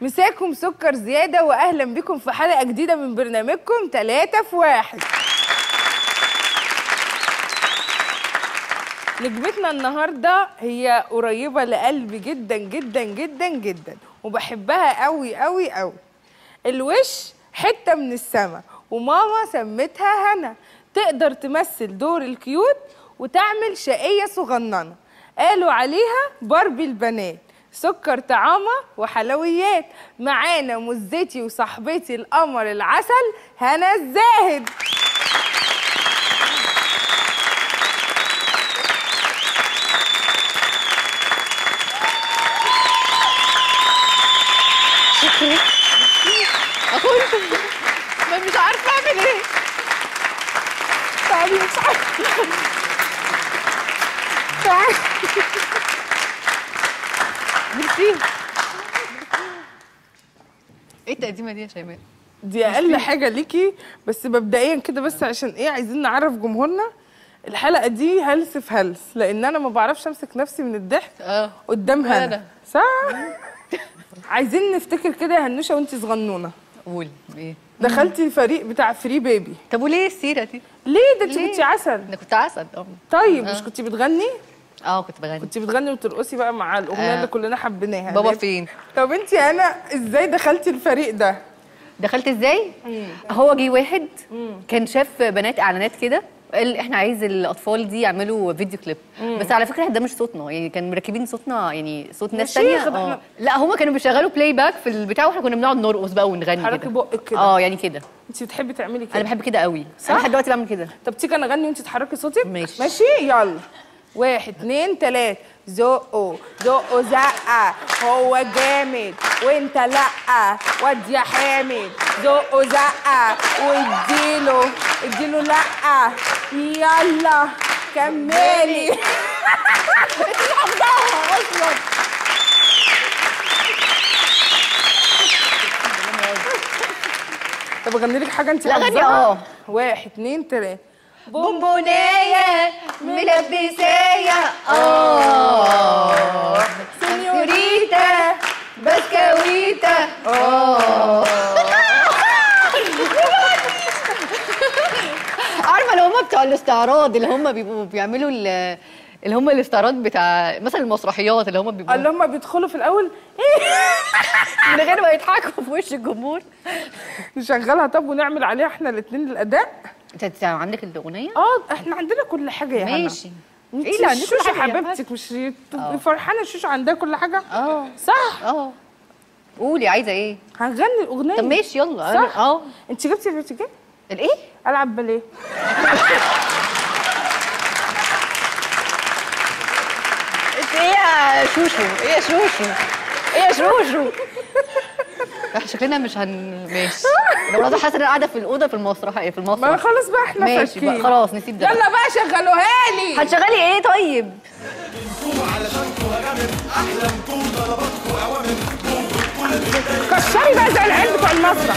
مساكم سكر زياده واهلا بكم في حلقه جديده من برنامجكم 3 في 1. نجمتنا النهارده هي قريبه لقلبي جدا جدا جدا جدا وبحبها قوي قوي قوي. الوش حته من السما وماما سمتها هنا، تقدر تمثل دور الكيوت وتعمل شقيه صغننه، قالوا عليها باربي البنات. سكر طعامه وحلويات، معانا مزتي وصاحبتي القمر العسل هنا الزاهد. شكرا. اقول ما مش عارفه اعمل ايه. تعالي مش عارفه. تعالي. ميرسي. ايه التقديمه دي يا شيماء؟ دي اقل حاجه ليكي، بس مبدئيا كده بس عشان ايه عايزين نعرف جمهورنا الحلقه دي هلس في هلس، لان انا ما بعرفش امسك نفسي من الضحك قدام هنا، صح؟ عايزين نفتكر كده يا هنوشه وانت صغنونه. قولي ايه؟ دخلتي الفريق بتاع فري بيبي. طب وليه السيره دي؟ ليه ده انت كنتي عسل؟ انا كنت عسل. طيب مش كنتي بتغني؟ كنت بتغني وترقصي بقى مع الاغنيه اللي كلنا حبيناها بابا فين. طب انت انا ازاي دخلتي الفريق ده؟ دخلت ازاي؟ هو جه واحد كان شاف بنات اعلانات كده، قال احنا عايز الاطفال دي يعملوا فيديو كليب. بس على فكره ده مش صوتنا، يعني كان مركبين صوتنا، يعني صوت ناس ثانيه. لا هم كانوا بيشغلوا بلاي باك في البتاع واحنا كنا بنقعد نرقص بقى ونغني كده. حركي بقك كده. يعني كده. انت بتحبي تعملي كده؟ انا بحب كده قوي، انا لحد دلوقتي بعمل كده. طب تيجي انا اغني وانت تحركي صوتك؟ ماشي ماشي يلا. 1 2 3 زقه زقه زقه هو جامد وانت لأ، واد يا حامد زقه زقه واديله اديله لأ، يلا كملي. انتي حافظاها اصلا. طب اغني لك حاجه انت حافظاها. 1 2 3 بونبونية ملبسية سينيوريتا بسكويتا عارفة اللي هم بتوع الاستعراض، اللي هم بيبقوا بيعملوا اللي هم الاستعراض بتاع مثلا المسرحيات، اللي هم بيبقوا اللي هم بيدخلوا في الاول من غير ما يضحكوا في وش الجمهور. نشغلها طب ونعمل عليها احنا الاثنين الاداء. انت عندك الاغنيه؟ احنا عندنا كل حاجه يا هنا. ماشي. ايه اللي عندك؟ شوشو حبيبتك مش فرحانه شوشو عندها كل حاجه؟ صح؟ قولي عايزه ايه؟ هنغني الاغنيه. طب ماشي يلا. صح؟ انت جبتي الارتجال؟ الايه؟ العب باليه. انت ايه يا شوشو؟ ايه يا شوشو؟ ايه يا شوشو؟ احنا شكلنا مش ماشي. انا والله حاسه ان انا قاعده في الاوضه في المسرح. ما خلاص بقى احنا ماشي بقى خلاص نسيب ده. يلا بقى شغلوها لي. هتشغلي ايه طيب؟ كشري بقى زي العيال بتوع المسرح.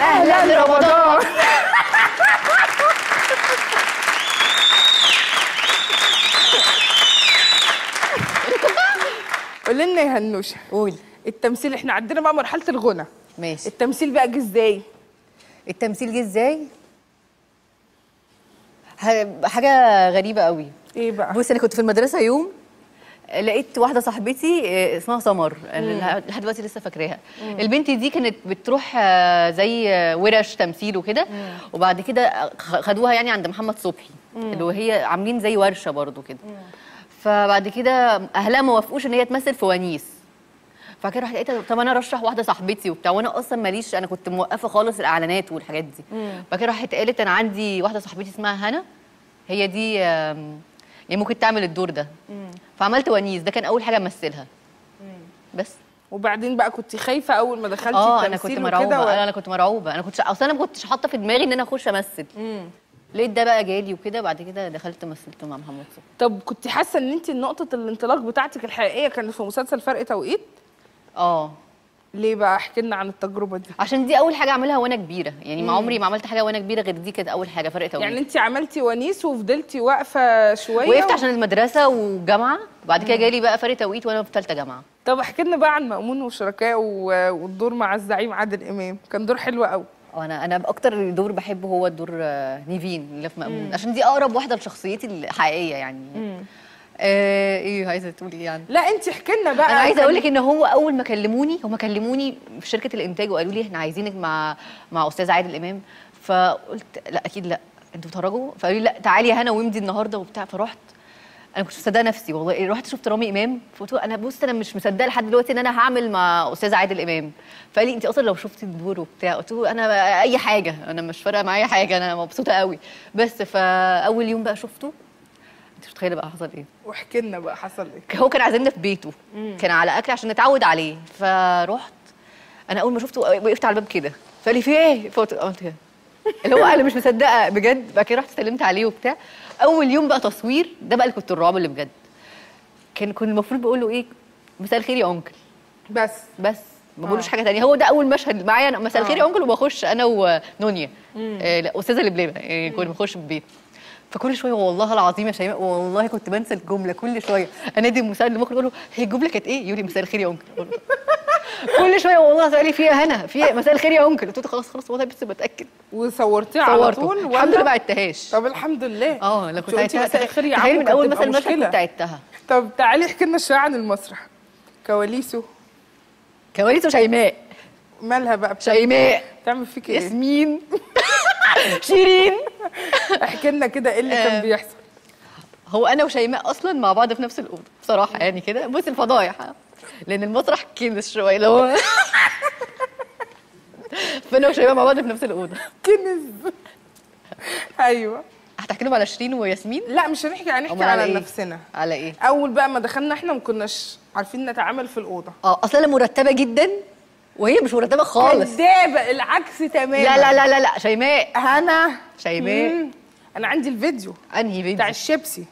اهلا رمضان. قولي لنا يا هنوشه. قولي التمثيل. احنا عندنا بقى مرحله الغنى. ماشي. التمثيل بقى جه ازاي؟ التمثيل جه ازاي؟ حاجه غريبه قوي. ايه بقى؟ بصي انا كنت في المدرسه يوم لقيت واحده صاحبتي اسمها سمر، لحد دلوقتي لسه فاكراها. البنت دي كانت بتروح زي ورش تمثيل وكده، وبعد كده خدوها يعني عند محمد صبحي، اللي هي عاملين زي ورشه برضو كده. فبعد كده اهلها ما وافقوش ان هي تمثل فوانيس، فبعد كده رحت لقيتها طب انا ارشح واحده صاحبتي وبتاع، وانا اصلا ماليش، انا كنت موقفه خالص الاعلانات والحاجات دي. بعد كده راحت قالت انا عندي واحده صاحبتي اسمها هنا، هي دي يعني ممكن تعمل الدور ده. فعملت ونيس، ده كان اول حاجه امثلها. بس وبعدين بقى كنت خايفه اول ما دخلتي التمثيل؟ انا كنت مرعوبه. انا كنت مرعوبه، انا كنت اصلا ما كنتش حاطه في دماغي ان انا اخش امثل. لقيت ده بقى جالي وكده، بعد كده دخلت مثلت مع محمد صبحي. طب كنت حاسه ان انت نقطه الانطلاق بتاعتك الحقيقيه كانت في مسلسل فرق توقيت؟ اه. ليه بقى؟ احكي لنا عن التجربه دي. عشان دي اول حاجه اعملها وانا كبيره، يعني ما عمري ما عملت حاجه وانا كبيره غير دي، كانت اول حاجه فرق توقيت. يعني انت عملتي ونيس وفضلتي واقفه شويه؟ وقفت عشان المدرسه والجامعه، وبعد كده جالي بقى فرق توقيت وانا في ثالثه جامعه. طب احكي لنا بقى عن مأمون وشركائه والدور مع الزعيم عادل امام، كان دور حلو قوي. انا اكتر دور بحبه هو دور نيفين اللي في مأمون، عشان دي اقرب واحده لشخصيتي الحقيقيه يعني. ايه عايزه تقولي ايه يعني؟ لا انت احكي لنا بقى. انا عايزه اقول لك ان هو اول ما كلموني، هم كلموني في شركه الانتاج وقالوا لي احنا عايزينك مع استاذ عادل امام، فقلت لا اكيد لا، انتوا بتهرجوا؟ فقالوا لي لا تعالي يا هنا وامضي النهارده وبتاع. فرحت، انا كنت مصدقه نفسي والله، رحت شفت رامي امام فقلت له انا بص انا مش مصدقه لحد دلوقتي ان انا هعمل مع استاذ عادل امام، فقال لي انت اصلا لو شفتي الدور وبتاع، قلت له انا اي حاجه، انا مش فارقه معايا حاجه، انا مبسوطه قوي بس. فاول يوم بقى شفته، انت مش متخيله بقى حصل ايه. واحكي لنا بقى حصل ايه. هو كان عازمنا في بيته، كان على اكل عشان نتعود عليه، فرحت انا اول ما شفته وقفت على الباب كده، فقال لي في ايه؟ فقلت كده اللي هو انا مش مصدقه بجد. بعد كده رحت سلمت عليه وبتاع. اول يوم بقى تصوير، ده بقى اللي كنت الرعب اللي بجد. كان المفروض بقول له ايه؟ مساء الخير يا انكل، بس ما بقولوش حاجه ثانيه. هو ده اول مشهد معايا انا، مساء الخير يا انكل، وبخش انا ونونيا الاستاذه لبلبه، يعني كنا بنخش البيت. فكل شويه والله العظيم يا شيماء والله كنت بنسى الجمله، كل شويه انادي المساعد اللي ممكن اقول له هي الجمله كانت ايه؟ يقول لي مساء الخير يا انكل. كل شويه والله سألي فيها هنا في مساء الخير يا انكل، قلت له خلاص والله بس بتاكد. وصورتيه على طول الحمد لله، ما عدتهاش. طب الحمد لله. لا كنت عدتها مساء الخير يا عم، من اول مثلا المشهد كنت عدتها. طب تعالي احكي لنا شويه عن المسرح، كواليسه شيماء. مالها بقى شيماء؟ بتعمل فيك ايه؟ ياسمين شيرين. احكي لنا كده ايه اللي كان بيحصل. هو انا وشيماء اصلا مع بعض في نفس الاوضه بصراحه، يعني كده بص الفضايح، لان المسرح كنس شويه لو فانا وشيماء مع بعض في نفس الاوضه كنس. ايوه هتحكي لهم على شيرين وياسمين؟ لا مش هنحكي، هنحكي على إيه؟ نفسنا على ايه؟ اول بقى ما دخلنا احنا ما كناش عارفين نتعامل في الاوضه. اصلا مرتبه جدا وهي مش مرتبه خالص. كدابه، العكس تماما. لا لا لا لا لا شيماء، انا شيماء انا عندي الفيديو. انهي فيديو؟ بتاع الشيبسي.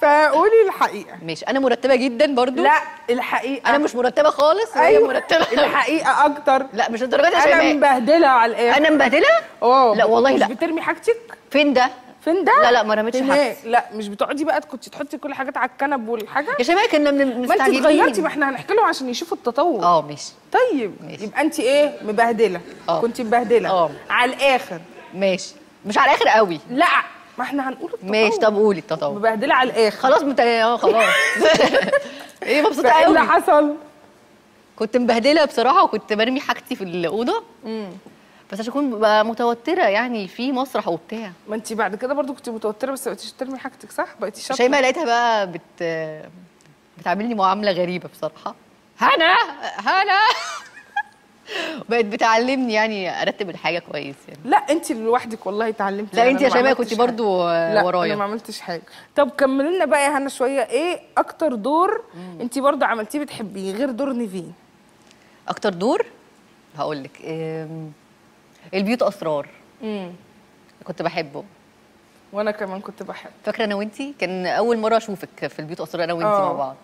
فقولي الحقيقه. ماشي، انا مرتبه جدا برضو. لا الحقيقه انا مش مرتبه خالص. أيوة. وهي مرتبه. الحقيقه اكتر. لا مش الدرجات يا شيماء. انا مبهدله على الاخر. انا مبهدله؟ لا والله لا. مش بترمي حاجتك؟ فين ده؟ لا لا ما رميتش حاجتي. لا مش بتقعدي بقى كنتي تحطي كل حاجات على الكنب والحاجه يا شيماء؟ كنا مستعجلين. ما انت اتغيرتي، ما احنا هنحكي لهم عشان يشوفوا التطور. ماشي طيب ماشي. يبقى انت ايه مبهدله. كنتي مبهدله على الاخر. ماشي مش على الاخر قوي. لا ما احنا هنقول التطور. ماشي طب قولي التطور. مبهدله على الاخر خلاص. خلاص ايه مبسوطه قوي. ايه اللي حصل؟ كنت مبهدله بصراحه، وكنت برمي حاجتي في الاوضه بس عشان اكون بقى متوتره يعني في مسرح وبتاع. ما انت بعد كده برضو كنت متوتره بس ما بقيتيش ترمي حاجتك، صح؟ بقيتي شاطره. شيماء لقيتها بقى بتعاملني معامله غريبه بصراحه. هنا بقت بتعلمني يعني ارتب الحاجه كويس يعني. لا انت لوحدك والله اتعلمتي. لا انت يا شيماء كنت برضو ورايا. لا انا ما عملتش حاجه. طب كملي لنا بقى يا هنا شويه، ايه اكتر دور انت برضو عملتيه بتحبيه غير دور نيفين؟ اكتر دور هقول لك البيوت اسرار. كنت بحبه. وانا كمان كنت بحبه. فاكره انا وانتي كان اول مره اشوفك في البيوت اسرار انا وانتي مع بعض.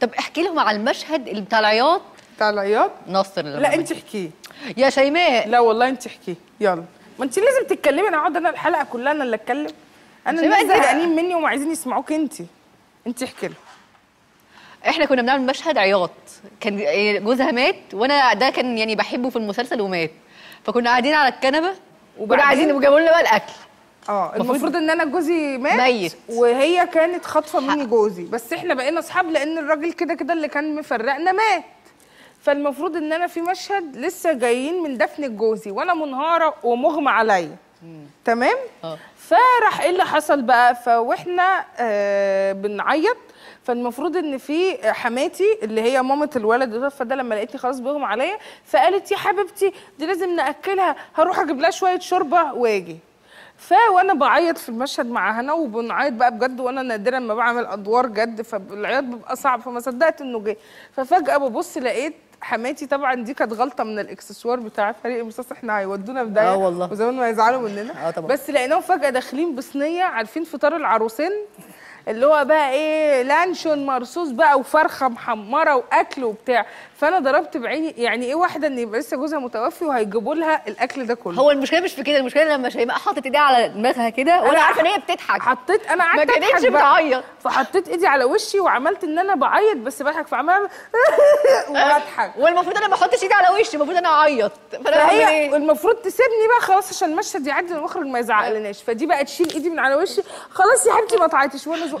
طب احكي لهم على المشهد اللي بتاع العياط. بتاع العياط ناصر. لا انتي احكيه يا شيماء. لا والله انتي احكيه يلا. ما انتي لازم تتكلمي. انا اقعد انا الحلقه كلها انا اللي اتكلم. انا الناس زهقانين مني وما عايزين يسمعوك. انتي احكي لهم. احنا كنا بنعمل مشهد عياط، كان جوزها مات وانا ده كان يعني بحبه في المسلسل ومات، فكنا قاعدين على الكنبه وكنا عايزين وجابوا لنا بقى الاكل. المفروض ان انا جوزي مات وهي كانت خاطفه مني جوزي، بس احنا بقينا اصحاب لان الراجل كده كده اللي كان مفرقنا مات. فالمفروض ان انا في مشهد لسه جايين من دفن جوزي وانا منهاره ومغمى عليا. تمام. فراح ايه اللي حصل بقى؟ فاحنا بنعيط، فالمفروض ان في حماتي اللي هي مامه الولد ده لما لقيتني خلاص بيغمى عليا فقالت يا حبيبتي دي لازم ناكلها، هروح اجيب لها شويه شوربه واجي. وانا بعيط في المشهد مع هنا وبنعيط بقى بجد، وانا نادرا ما بعمل ادوار جد فالعياط بيبقى صعب، فما صدقت انه جه. ففجاه ببص لقيت حماتي طبعا دي كانت غلطه من الاكسسوار بتاع فريق امتصاص، احنا هيودونا في داهيه والله وزمان ما يزعلوا مننا. طبعا. بس لقيناهم فجاه داخلين بصينيه، عارفين فطار العروسين اللي هو بقى ايه، لانشون مرصوص بقى وفرخه محمره واكل وبتاع، فانا ضربت بعيني يعني ايه واحده ان يبقى لسه جوزها متوفي وهيجيبوا لها الاكل ده كله. هو المشكله مش في كده، المشكله لما شيماء حطت ايديها على دماغها كده وانا عارفه ان هي بتضحك، حطيت انا قعدت ما كانتش بتعيط، فحطيت ايدي على وشي وعملت ان انا بعيط بس بضحك، فعماله وبضحك والمفروض انا ما احطش ايدي على وشي، المفروض انا اعيط، فهي المفروض تسيبني بقى خلاص عشان المشهد يعدي المخرج ما يزعقلناش، فدي بقى تشيل ايدي من على وشي، خلاص يا حبيبتي ما تعيطيش وانا زقها.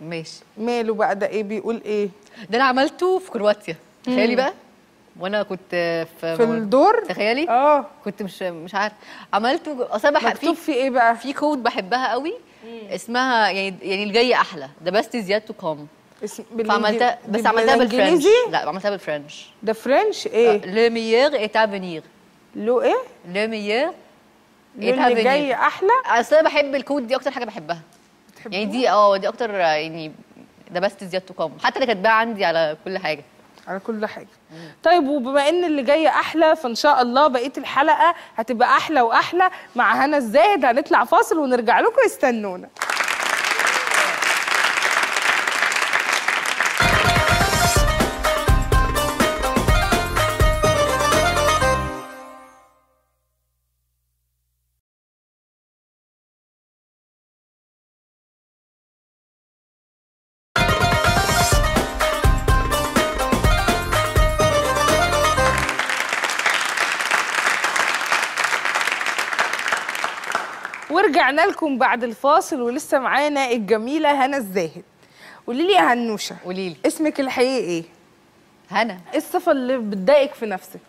ماشي، ماله بقى ده، ايه بيقول ايه؟ ده انا عملته في كرواتيا، تخيلي بقى، وانا كنت في الدور، تخيلي كنت مش عارفه عملته، اصل انا مكتوب في ايه بقى، في كود بحبها قوي اسمها يعني الجايه احلى، ذا بيست از يت تو كوم، فعملتها بس عملتها بالفرنش، لا عملتها بالفرنش، ده فرنش ايه؟ لوميير ايت افينيغ، لو ايه؟ لوميير ايت افينيغ، الجايه احلى، اصل انا بحب الكود دي اكتر حاجه بحبها يعني، دي اكتر يعني، ده بس زيادة كام، حتى انا كاتباها عندي على كل حاجه، على كل حاجه. طيب وبما ان اللي جاي احلى، فان شاء الله بقيه الحلقه هتبقى احلى واحلى مع هنا الزاهد. هنطلع فاصل ونرجع لكم، استنونا. رجعنا لكم بعد الفاصل ولسه معانا الجميله هنا الزاهد. قولي لي يا هنوشه، قولي لي اسمك الحقيقي ايه؟ هنا. ايه الصفه اللي بتضايقك في نفسك؟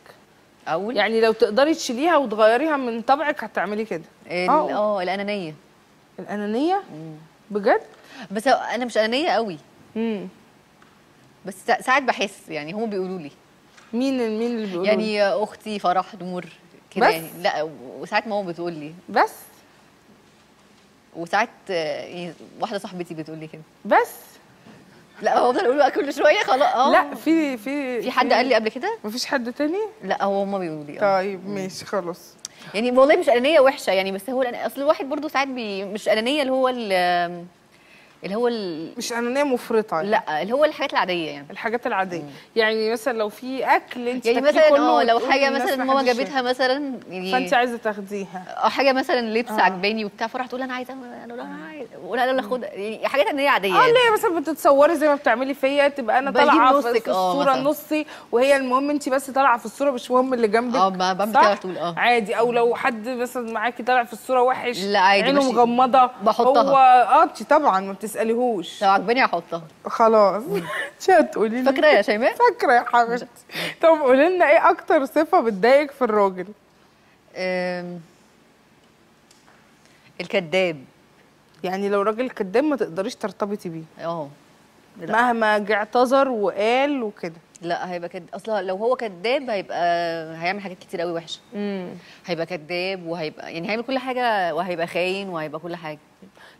اقول يعني لو تقدري تشيليها وتغيريها من طبعك هتعملي كده؟ الانانيه. الانانيه؟ بجد؟ بس انا مش انانيه قوي. بس ساعات بحس يعني، هم بيقولوا لي مين اللي بيقولوا يعني اختي فرح نور كده يعني، لا وساعات ماما بتقول لي بس، وساعات واحده صاحبتي بتقول لي كده بس، لا هو بفضل اقول بقى كل شويه خلاص. لا في حد قال لي قبل كده؟ مفيش حد تاني؟ لا هو هما بيقولوا لي. طيب ماشي خلاص، يعني والله مش انانيه وحشه يعني، بس هو اصل الواحد برضه ساعات مش انانيه اللي هو مش انانيه مفرطه يعني. لا اللي هو الحاجات العاديه يعني، الحاجات العاديه يعني مثلا لو في اكل انت يعني مثلا لو حاجه مثلا ماما جابتها مثلا يعني، فانت عايزه تاخديها، او حاجه مثلا لبس عجباني وبتاع، فراح تقول انا عايزه، انا عايزه، ولا انا اخدها يعني، حاجات انانيه عاديه يعني. اللي هي مثلا بتتصوري زي ما بتعملي فيا، تبقى انا طالعه في الصوره نصي، وهي المهم انت بس طالعه في الصوره، مش مهم اللي جنبك. بعمل كده على طول. عادي. او لو حد مثلا معاكي طالع في الصوره وحش، لا عادي عينه مغمضه بحطها، هو طبعا تسأليهوش، لو عجباني هحطها خلاص. مش هتقولي لي فاكره يا شيماء؟ فاكره يا حبيبتي. طب قولي لنا ايه اكتر صفه بتضايقك في الراجل؟ الكذاب. يعني لو راجل كذاب ما تقدريش ترتبطي بيه مهما جه اعتذر وقال وكده؟ لا هيبقى كده، اصلا لو هو كذاب هيبقى هيعمل حاجات كتير قوي وحشه. هيبقى كذاب، وهيبقى يعني هيعمل كل حاجه، وهيبقى خاين، وهيبقى كل حاجه.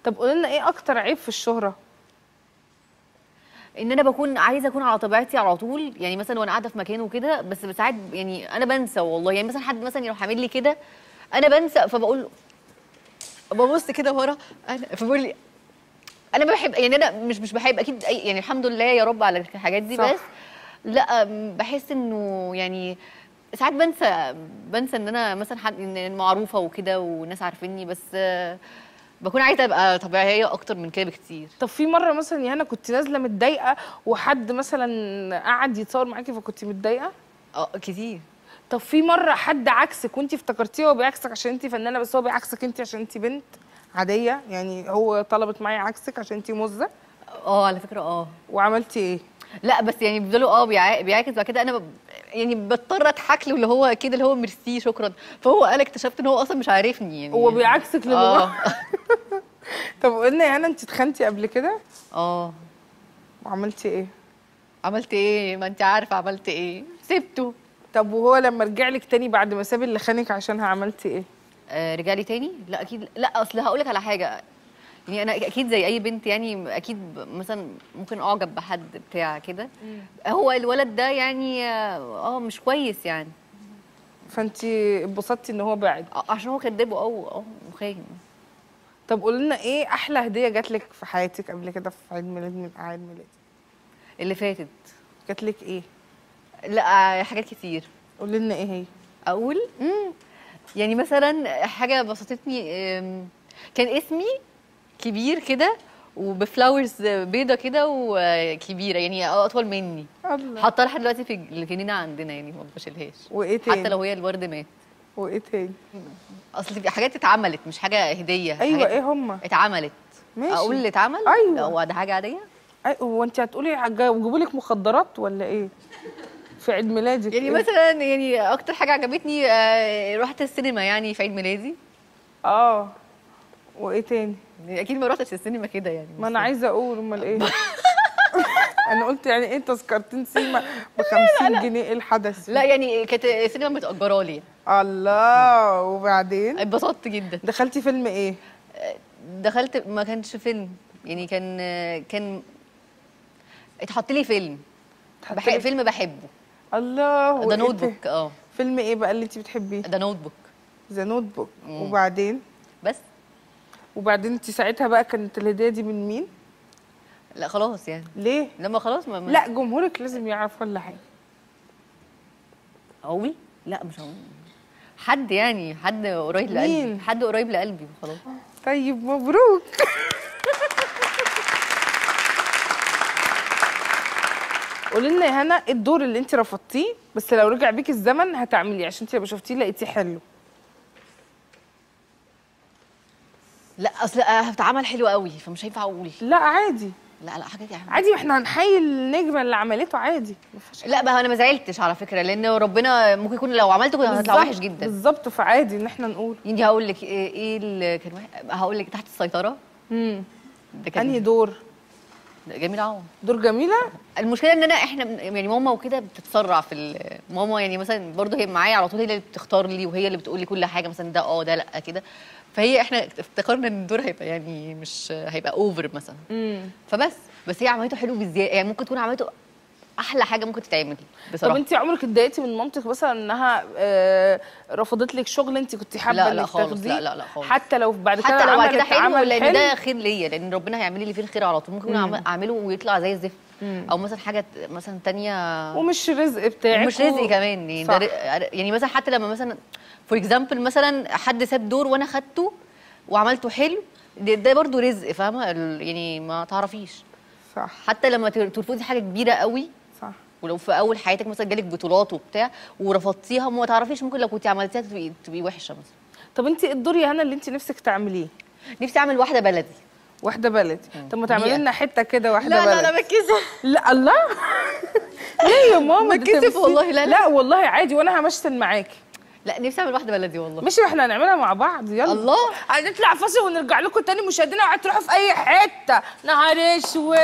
طب قولي لنا ايه اكتر عيب في الشهره؟ ان انا بكون عايزه اكون على طبيعتي على طول يعني، مثلا وانا قاعده في مكان وكده، بس ساعات يعني انا بنسى والله يعني، مثلا حد مثلا يروح عامل لي كده انا بنسى، فبقول ببص كده ورا انا، فبقول لي انا ما بحب يعني، انا مش بحب اكيد يعني، الحمد لله يا رب على الحاجات دي، صح. بس لا بحس انه يعني ساعات بنسى ان انا مثلا حد معروفه وكده والناس عارفيني، بس بكون عايزه ابقى طبيعيه اكتر من كده بكتير. طب في مره مثلا يا هنا كنت نازله متضايقه وحد مثلا قعد يتصور معاكي فكنت متضايقه؟ كتير. طب في مره حد عكسك وانت افتكرتيه هو بيعكسك عشان انت فنانه، بس هو بيعكسك انت عشان انت بنت عاديه يعني، هو طلبت معايا عكسك عشان انت مزه؟ على فكره. وعملتي ايه؟ لا بس يعني بيفضلوا بيعاكس، بعد كده انا يعني بضطر اضحك له اللي هو كده اللي هو ميرسي شكرا، فهو قال اكتشفت ان هو اصلا مش عارفني يعني. هو بيعكسك للموضوع. طب قلنا يا هنا انت اتخنتي قبل كده؟ اه. وعملتي ايه؟ عملت ايه؟ ما انت عارفه عملت ايه؟ سبته. طب وهو لما رجع لك تاني بعد ما ساب اللي خانك عشانها عملتي ايه؟ رجع لي تاني؟ لا اكيد لا، اصل هقول لك على حاجه، يعني انا اكيد زي اي بنت يعني اكيد مثلا ممكن اعجب بحد بتاع كده، هو الولد ده يعني مش كويس يعني، فانتي اتبسطتي ان هو بعد عشان هو كدبه وخاين. طب قولي لنا ايه احلى هديه جات لك في حياتك قبل كده في عيد ميلاد من اعياد ميلادك؟ اللي فاتت جات لك ايه؟ لا حاجات كتير. قولي لنا ايه هي؟ اقول يعني مثلا حاجه بسطتني، كان اسمي كبير كده وبفلاورز بيضه كده وكبيره يعني اطول مني، حاطاها لحد دلوقتي في الجنينه عندنا يعني ما بشيلهاش. وايه تاني؟ حتى لو هي الورد مات. وايه تاني؟ اصل حاجات اتعملت مش حاجه هديه. ايوه ايه هما؟ اتعملت. ماشي اقول اللي اتعمل؟ ايوه هو ده حاجه عاديه؟ ايوه. هو انت هتقولي جابوا لك مخدرات ولا ايه؟ في عيد ميلادك يعني إيه؟ مثلا يعني اكتر حاجه عجبتني رحت السينما يعني في عيد ميلادي. اه وايه تاني؟ اكيد ما رحتش السينما كده يعني. ما انا عايزه اقول امال ايه؟ انا قلت يعني ايه تذكرتين سينما ب 50 جنيه ايه الحدث؟ لا يعني كانت السينما متاجره لي. الله. وبعدين؟ اتبسطت جدا. دخلتي فيلم ايه؟ دخلت ما كانش فيلم يعني، كان اتحط لي فيلم فيلم بحبه. الله. ده نوت بوك. اه فيلم ايه بقى اللي انت بتحبيه؟ ده نوت بوك. ذا نوت بوك. وبعدين؟ بس. وبعدين انت ساعتها بقى كانت الهديه دي من مين؟ لا خلاص يعني. ليه؟ لما خلاص ما لا جمهورك لازم يعرف ولا حاجه. قوي؟ لا مش قوي. حد يعني حد قريب لقلبي. مين؟ حد قريب لقلبي وخلاص. طيب مبروك. قولي لنا يا هنا ايه الدور اللي انت رفضتيه بس لو رجع بيك الزمن هتعمليه عشان انت لما شفتيه لقيتيه حلو؟ لا اصل هتعمل حلو قوي فمش هينفع اقول. لا عادي. لا حاجه يعني عادي، واحنا هنحيي النجمه اللي عملته عادي. لا بقى انا ما زعلتش على فكره، لان ربنا ممكن يكون لو عملته كنت هطلع وحش جدا. بالظبط. فعادي ان احنا نقول. يعني هقول لك ايه اللي كان هقول لك تحت السيطره. ده كان انهي دور؟ جميلة عمر. دور جميلة؟ المشكلة ان احنا يعني ماما وكده بتتسرع في ماما يعني مثلا برضه هي معايا على طول، هي اللي بتختار لي وهي اللي بتقول لي كل حاجة مثلا ده ده لا كده، فهي احنا افتكرنا ان الدور هيبقى يعني مش هيبقى اوفر مثلا. فبس هي عملته حلو بالزيادة يعني، ممكن تكون عملته احلى حاجة ممكن تتعمل بصراحة. طب انت عمرك اتضايقتي من مامتك مثلا انها رفضت لك شغل انت كنت حابة انك تاخديه؟ لا لا لا خالص. حتى لو بعد كده حتى لو بعد كده حلو، لان ده خير ليا، لان ربنا هيعمل لي فيه الخير على طول. ممكن اعمله ويطلع زي الزفت، او مثلا حاجة مثلا تانية ومش رزق بتاعك ومش رزقي كمان يعني. ده يعني مثلا حتى لما مثلا فور اكزامبل مثلا حد ساب دور وانا خدته وعملته حلو، ده برضه رزق، فاهمة يعني؟ ما تعرفيش. صح. حتى لما ترفضي حاجة كبيرة قوي، صح، ولو في أول حياتك مثلا جالك بطولات وبتاع ورفضتيها وما تعرفيش، ممكن لو كنت عملتيها تبقي وحشة مثلا. طب أنت إيه الدور يا هنا اللي أنت نفسك تعمليه؟ نفسي أعمل واحدة بلدي. واحدة بلدي؟ طب ما تعملي لنا حتة كده واحدة بلدي. لا لا لا بتكسف. لا الله. ليه يا ماما؟ بتكسف والله. لا لا والله عادي، وأنا همشتن معاكي. لا نفسي اعمل واحده بلدي والله. مش احنا هنعملها مع بعض؟ يلا. الله. هنطلع فاصل ونرجع لكم تاني مشاهدينا، وهتروحوا في اي حته. نهار اسود.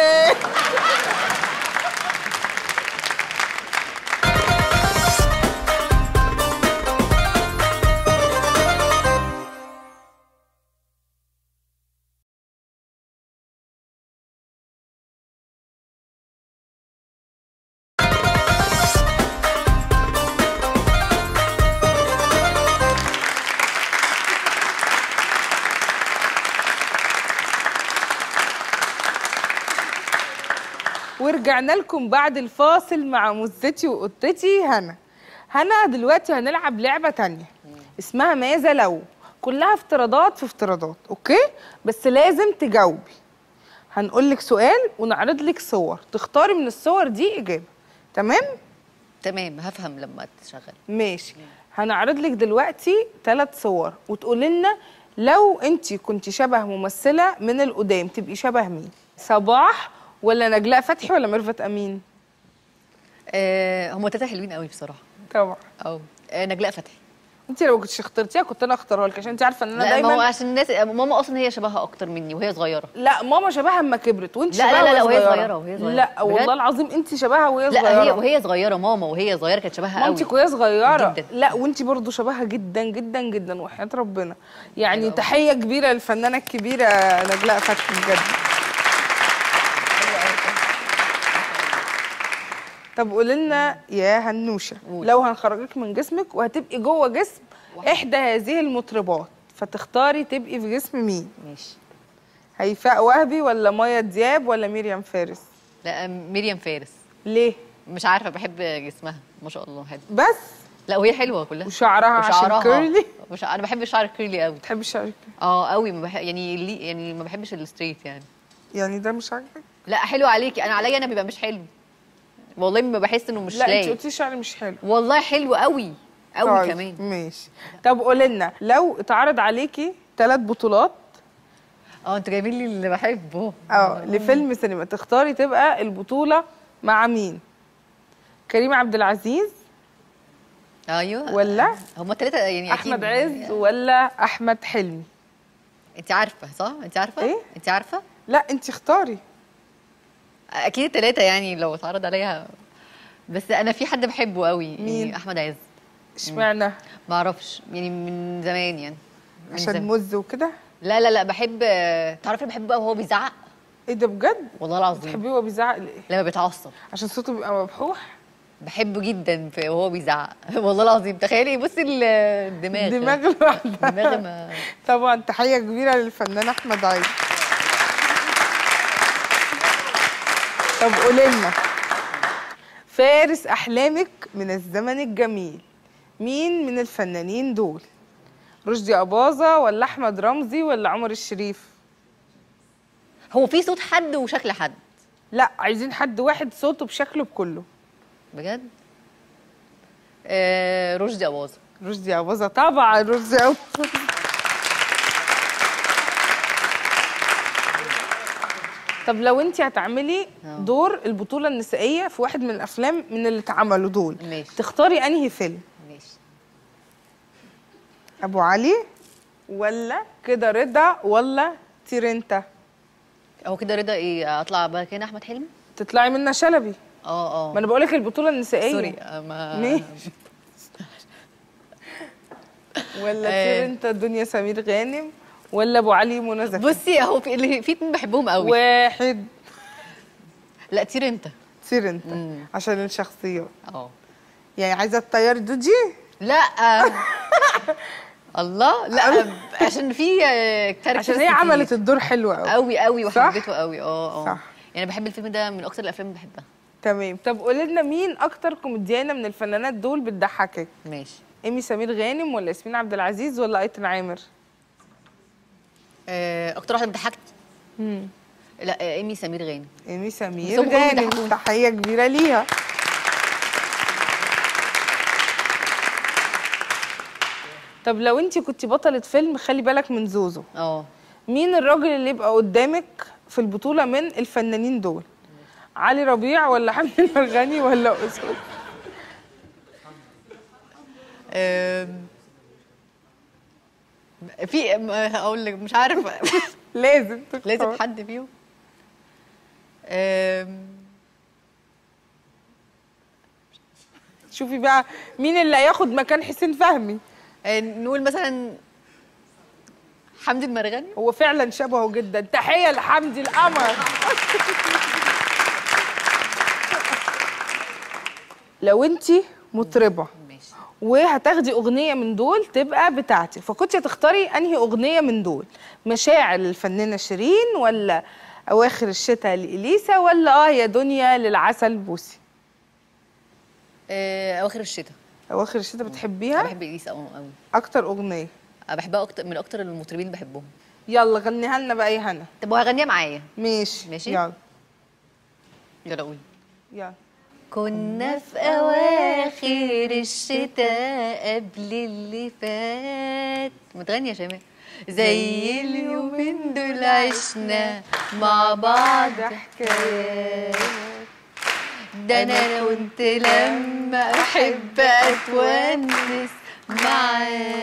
رجعنا لكم بعد الفاصل مع مزتي وقطتي هنا. هنا دلوقتي هنلعب لعبه تانية اسمها ماذا لو، كلها افتراضات في افتراضات، اوكي؟ بس لازم تجاوبي. هنقول لك سؤال ونعرض لك صور، تختاري من الصور دي اجابه. تمام؟ تمام. هفهم لما تشغل. ماشي. هنعرض لك دلوقتي 3 صور وتقولي لنا لو انت كنت شبه ممثله من القدام تبقي شبه مين؟ صباح ولا نجلاء فتحي ولا ميرفت امين؟ هم تلاتة حلوين قوي بصراحه. طبعا. نجلاء فتحي. انت لو كنتش اخترتيها كنت انا اختارها لك، عشان انت عارفه ان انا دايما. لا، ما هو عشان الناس ماما اصلا هي شبهها اكتر مني وهي صغيره. لا، ماما شبهها اما كبرت وانت شبهها. لا وهي صغيره. لا والله العظيم انت شبهها وهي صغيره. لا، هي وهي صغيره ماما وهي صغيره كانت شبهها قوي. مامتك وهي صغيره جدا. لا، وانت برضو شبهها جدا جدا جدا وحياه ربنا. يعني تحيه كبيره للفنانه الكبيره نجلاء فتحي بجد. طب قولي لنا يا هنوشه، لو هنخرجك من جسمك وهتبقي جوه جسم احدى هذه المطربات، فتختاري تبقي في جسم مين؟ ماشي. هيفاء وهبي ولا مايا دياب ولا مريم فارس؟ لا، مريم فارس. ليه؟ مش عارفه، بحب جسمها ما شاء الله حلو. بس لا، وهي حلوه كلها وشعرها عشان كيرلي. انا بحب الشعر الكيرلي قوي. بتحبي الشعر الكيرلي؟ قوي. يعني ما بحبش الستريت يعني ده مش عاجبك؟ لا، حلو عليكي. انا عليا انا بيبقى مش حلو والله، ما بحس انه مش لايق. لا، انت قلتي شعر مش حلو. والله حلو قوي قوي. طيب. كمان ماشي. طب قولي لنا، لو اتعرض عليكي 3 بطولات انتوا جايبين لي اللي بحبه لفيلم سينما، تختاري تبقى البطوله مع مين؟ كريم عبد العزيز ايوه ولا هما 3 يعني احمد عز ولا احمد حلمي؟ انت عارفه صح؟ انت عارفه ايه؟ انت عارفه؟ لا، انت اختاري. اكيد 3 يعني لو اتعرض عليها، بس انا في حد بحبه قوي. مين؟ احمد عز. اشمعنى؟ ما اعرفش، يعني من زمان يعني. عشان مز وكده؟ لا بحب. تعرفي بحبه قوي وهو بيزعق. ايه ده بجد؟ والله العظيم. بتحبيه وهو بيزعق ليه؟ لما بيتعصب، عشان صوته بيبقى مبحوح. بحبه جدا وهو بيزعق والله العظيم. تخيلي، بصي الدماغ لوحدها. الدماغ ما... طبعا تحيه كبيره للفنان احمد عز. طب قولي لنا، فارس احلامك من الزمن الجميل، مين من الفنانين دول؟ رشدي اباظه ولا احمد رمزي ولا عمر الشريف؟ هو في صوت حد وشكل حد؟ لا، عايزين حد واحد صوته بشكله بكله بجد. رشدي اباظه. رشدي اباظه طبعا. رشدي اباظه. طب لو انت هتعملي دور البطوله النسائيه في واحد من الافلام من اللي اتعملوا دول، ماشي، تختاري انهي فيلم؟ ماشي. ابو علي ولا كده رضا ولا تيرنتا؟ هو كده رضا. ايه، اطلع بقى كده احمد حلمي؟ تطلعي منى شلبي. ما انا بقول لك البطوله النسائيه. سوري. ماشي. ولا تيرنتا دنيا سمير غانم ولا ابو علي منى زكي؟ بصي، اهو في 2 بحبهم قوي. واحد. لا، تير انت عشان الشخصيات. يعني عايزه الطيار دودي؟ لا. الله. لا، عشان في كاركتر، عشان هي عملت الدور حلو قوي وحبيته قوي. يعني بحب الفيلم ده، من اكتر الافلام اللي بحبها. تمام. طب قولي لنا، مين اكتر كوميديانه من الفنانات دول بتضحكك؟ ماشي. ايمي سمير غانم ولا ياسمين عبد العزيز ولا ايتن عامر؟ اكتر واحده ضحكت. لا، ايمي سمير غانم. ايمي سمير غانم، تحيه كبيره ليها. طب لو انت كنت بطله فيلم خلي بالك من زوزو، مين الراجل اللي يبقى قدامك في البطوله من الفنانين دول؟ علي ربيع ولا حمدي المرغني ولا اسود؟ في اقول لك مش عارفه. لازم حد فيهم. شوفي بقى مين اللي هياخد مكان حسين فهمي. نقول مثلا حمدي المرغني. هو فعلا شبهه جدا. تحيه لحمدي القمر. لو انت مطربه وهتاخدي اغنيه من دول تبقى بتاعتك، فكنت هتختاري انهي اغنيه من دول؟ مشاعر للفنانه شيرين ولا اواخر الشتاء لاليسا ولا يا دنيا للعسل بوسي؟ اواخر الشتاء. اواخر الشتاء بتحبيها؟ بحب اليسا قوي. اكتر اغنيه بحبها، اكتر من اكتر المطربين اللي بحبهم. يلا غنيها لنا بقى يا هنا. طب وهغنيها معايا. ماشي يلا قولي. يلا. كنا في أواخر الشتاء قبل اللي فات، متغنية يا شيماء، زي اليومين دول عشنا مع بعض حكايات، ده انا لو انت لما احب اتونس معاه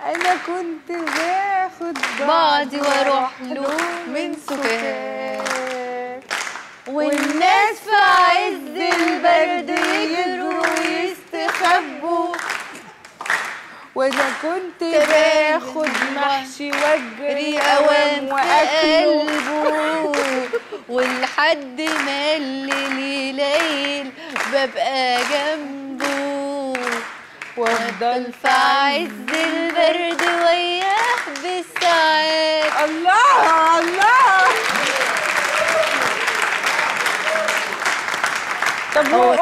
انا كنت باخد بعضي واروح له من سكان والناس في عز البرد يجروا يستخبوا وانا كنت باخد محشي واجري اوام واقلبه ولحد ما الليل ليل ببقى جنبه وافضل في عز البرد وياه بالساعات. الله الله. طب هو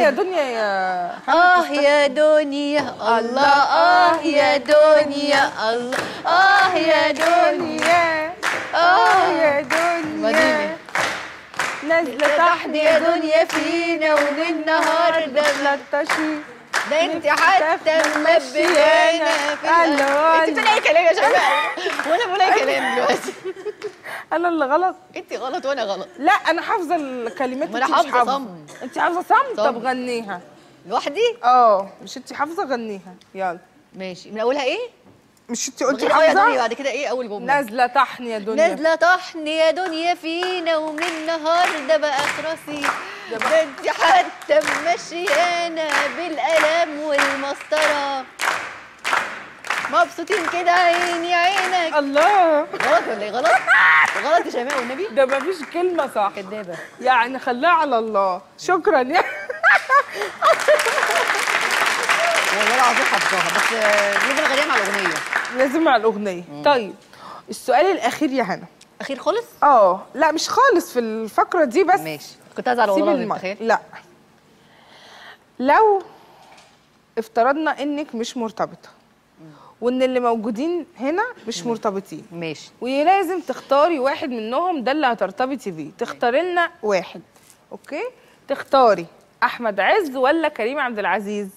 يا دنيا يا اه يا دنيا الله اه يا دنيا الله اه يا دنيا اه يا دنيا نازله تحت يا دنيا فينا وللنهارده ملطشين ده انت حتى ملبيانا انت بتقولي اي كلام يا شباب وانا بقول اي كلام دلوقتي انا اللي غلط انت غلط وانا غلط لا انا حافظه الكلمات انت حافظه صم انت حافظه صم طب غنيها لوحدي اه مش انت حافظه غنيها يلا ماشي من اولها ايه مش انت قلتي حافظه بعد كده ايه اول جمله نازله طحن يا دنيا نازله طحن يا دنيا فينا ومن النهارده بقى راسي ده انت حتى ماشيانا بالقلم والمسطره مبسوطين كده عيني عينك الله غلط ولا ايه غلط؟ غلط يا شيماء والنبي؟ ده مفيش كلمه صح كدابه يعني خليها على الله شكرا يا والله العظيم حافظاها بس لازم اغنيها مع الاغنيه لازم مع الاغنيه طيب السؤال الاخير يا هنا اخير خالص؟ اه لا مش خالص في الفقره دي بس ماشي كنت هزعل والله لا لو افترضنا انك مش مرتبطه وان اللي موجودين هنا مش مرتبطين ماشي ولازم تختاري واحد منهم ده اللي هترتبطي بيه تختاري لنا واحد اوكي تختاري احمد عز ولا كريم عبد العزيز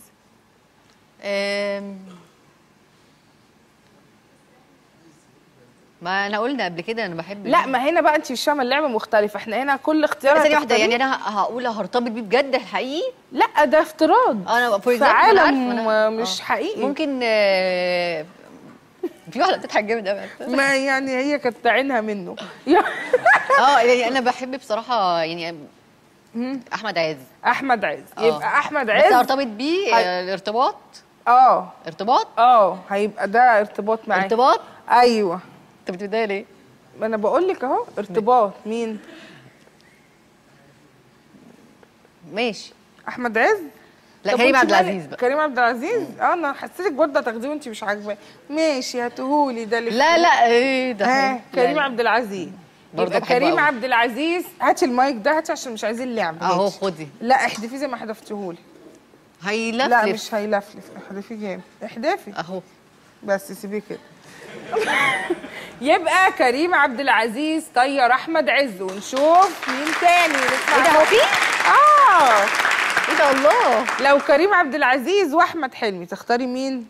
ما انا قلنا قبل كده انا بحب لا ما هنا بقى انت مش فاهمه اللعبه مختلفه احنا هنا كل اختيار ثانيه واحده يعني انا هقول هرتبط بيه بجد حقيقي لا ده افتراض انا في عالم مش حقيقي ممكن في واحده بتضحك جامد قوي ما يعني هي كانت عينها منه يعني انا بحب بصراحه يعني احمد عز احمد عز يبقى احمد عز بس هرتبط بيه الارتباط ارتباط هيبقى ده ارتباط معاك ارتباط ايوه انت بتبدأ ليه؟ ما انا بقول لك اهو ارتباط مين؟ ماشي احمد عز؟ لا كريم عبد العزيز بقى كريم عبد العزيز؟ انا حسيتك برضه هتاخديه وانت مش عاجباه ماشي هاتهولي ده اللي لا لا ايه ده كريم عبد العزيز برضه كريم عبد العزيز هاتي المايك ده هاتي عشان مش عايزين لعب اهو خدي لا احذفيه زي ما حذفتهولي هيلفلف لا مش هيلفلف احذفيه جامد احذفي اهو بس سيبيه كده يبقى كريم عبد العزيز طير احمد عز ونشوف مين تاني ايه ده هو في؟ ايه ده الله لو كريم عبد العزيز واحمد حلمي تختاري مين؟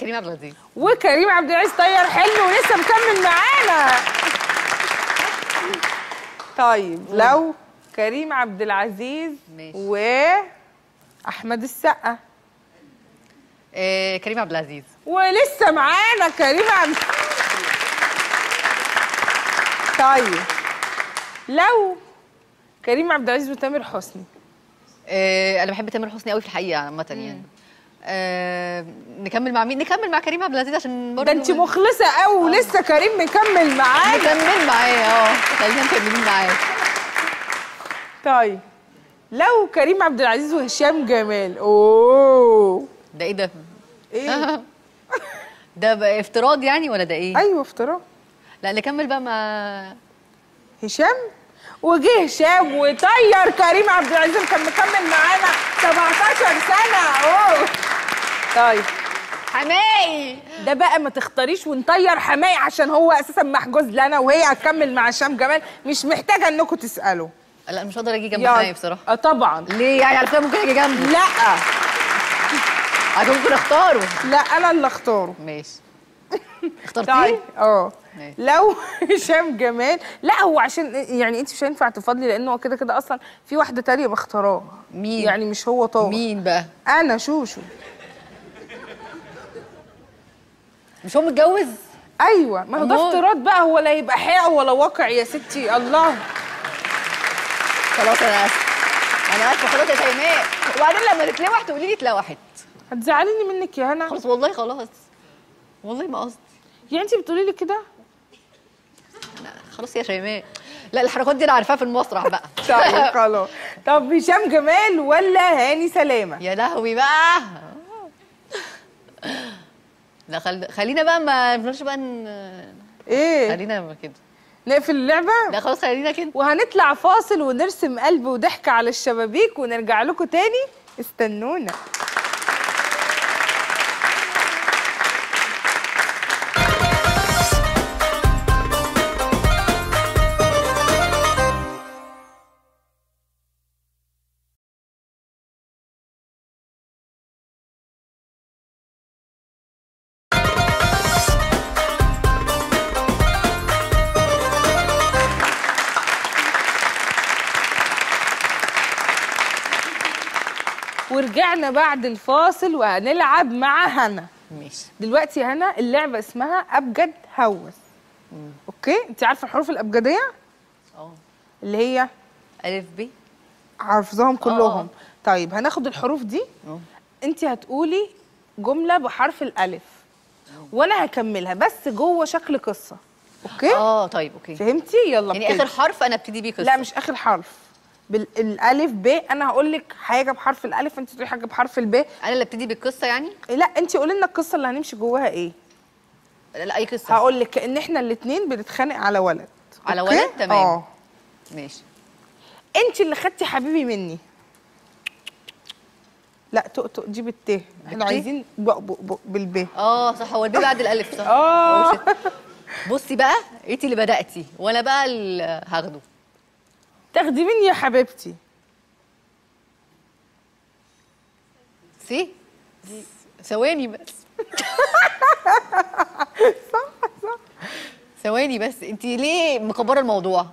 كريم عبد العزيز وكريم عبد العزيز طير حلمي ولسه مكمل معانا طيب لو كريم عبد العزيز واحمد السقا كريم عبد العزيز ولسه معانا كريم عبد طيب لو كريم عبد العزيز وتامر حسني انا بحب تامر حسني قوي في الحقيقه عامه يعني نكمل مع مين نكمل مع كريم عبد العزيز عشان برضه ده انت مخلصه قوي ولسه كريم مكمل معايا مكمل معايا خلينا مكملين معايا طيب لو كريم عبد العزيز وهشام جمال ده ايه ده؟ ايه؟ ده بقى افتراض يعني ولا ده ايه؟ ايوه افتراض لا نكمل بقى مع هشام وجه هشام وطير كريم عبد العزيز كان مكمل معانا 17 سنة طيب حماقي ده بقى ما تختاريش ونطير حماقي عشان هو اساسا محجوز لنا وهي هتكمل مع هشام جمال مش محتاجة انكم تسألوا لا مش هقدر اجي جنب حماقي بصراحة طبعا ليه يعني على فكرة ممكن اجي جنبه لا أنا ممكن اختاره لا انا اللي اختاره ماشي اخترتيه؟ اه لو هشام جمال، لا هو عشان يعني انت مش هينفع تفضلي لانه هو كده كده اصلا في واحده تانية مختاراه. مين؟ يعني مش هو طارق. مين بقى؟ انا شوشو. مش هو متجوز؟ ايوه، ما هو ده افتراض بقى، هو لا يبقى حق ولا واقع يا ستي. الله خلاص انا اسفه، انا اسفه خلاص يا شيماء. وبعدين لما تتلوح تقولي لي اتلوحت، هتزعليني منك يا هنا. خلاص والله، خلاص والله ما قصدي. يعني انت بتقولي لي كده؟ خلاص يا شيماء، لا الحركات دي انا عارفاها في المسرح بقى. طيب خلاص، طب هشام جمال ولا هاني سلامه؟ يا لهوي بقى. لا خلينا بقى ما نفضلش بقى ايه، خلينا كده نقفل اللعبة؟ لا خلاص خلينا كده، وهنطلع فاصل ونرسم قلب وضحكة على الشبابيك ونرجع لكم تاني، استنونا. ورجعنا بعد الفاصل وهنلعب مع هنا. ماشي. دلوقتي يا هنا اللعبه اسمها ابجد هوس. اوكي، انت عارفه الحروف الابجديه؟ اه اللي هي الف ب، عارفاهم كلهم. طيب هناخد الحروف دي، انت هتقولي جمله بحرف الالف وانا هكملها بس جوه شكل قصه. اوكي؟ طيب اوكي، فهمتي؟ يلا يعني بكده. اخر حرف انا ابتدي بيه قصه؟ لا مش اخر حرف، بالالف ب. انا هقول لك حاجه بحرف الالف، انت تقولي حاجه بحرف الب. انا اللي ابتدي بالقصه يعني؟ لا انت قولي لنا القصه اللي هنمشي جواها ايه. لا اي قصه. هقول لك كأن احنا الاثنين بنتخانق على ولد. على ولد؟ تمام. ماشي. انت اللي خدتي حبيبي مني. لا تقطق، جيب الت، احنا عايزين بالب. صح، هو الب بعد الالف صح. بصي بقى، انت اللي بداتي وانا بقى اللي هاخده. تاخدي مني يا حبيبتي. سي؟ ثواني بس. صح ثواني بس، انت ليه مكبره الموضوع؟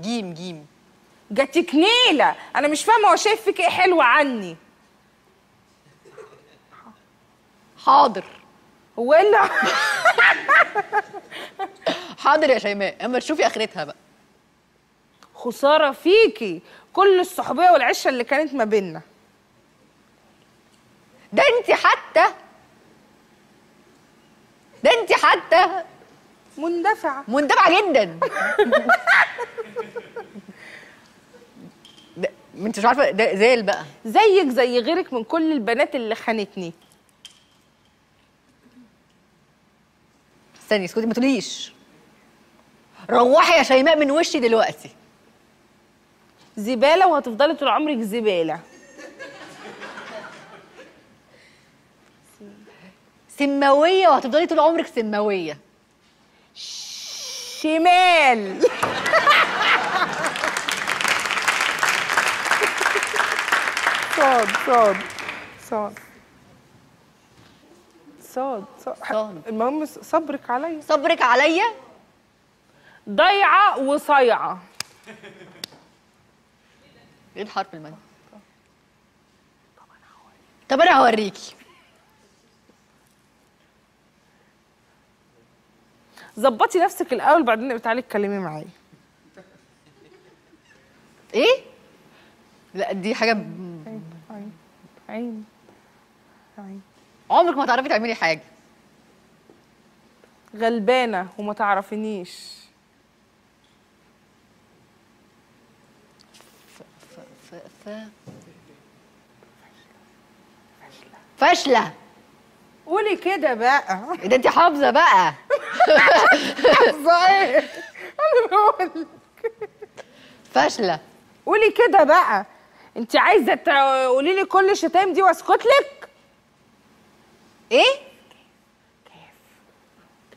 جيم جاتك نيله، انا مش فاهمه هو شايف فيك ايه حلوه عني. حاضر. هو ايه اللي حاضر يا شيماء، اما تشوفي اخرتها بقى. خساره فيكي كل الصحوبيه والعشره اللي كانت ما بيننا. ده انت حتى مندفعه جدا. انت مش عارفه ده زال بقى، زيك زي غيرك من كل البنات اللي خانتني. استني، اسكتي ما تقوليش. روحي يا شيماء من وشي دلوقتي. زباله وهتفضلي طول عمرك زباله. سماويه وهتفضلي طول عمرك سماويه. شمال. صاد صاد صاد صاد صاد. المهم صبرك عليا. صبرك عليا. ضيعه وصيعه. ايه الحرف المادي؟ طب انا هوريكي. ظبطي نفسك الاول بعدين ابقي تعالي اتكلمي معايا. ايه؟ لا دي حاجه عين. عمرك ما تعرفي تعملي حاجه. غلبانه وما تعرفينيش. فاشله. قولي كده بقى. ده انت حافظه بقى. حافظه ايه؟ انا بقول لك فاشله. قولي كده بقى، انت عايزه تقولي لي كل الشتايم دي واسكت لك؟ ايه؟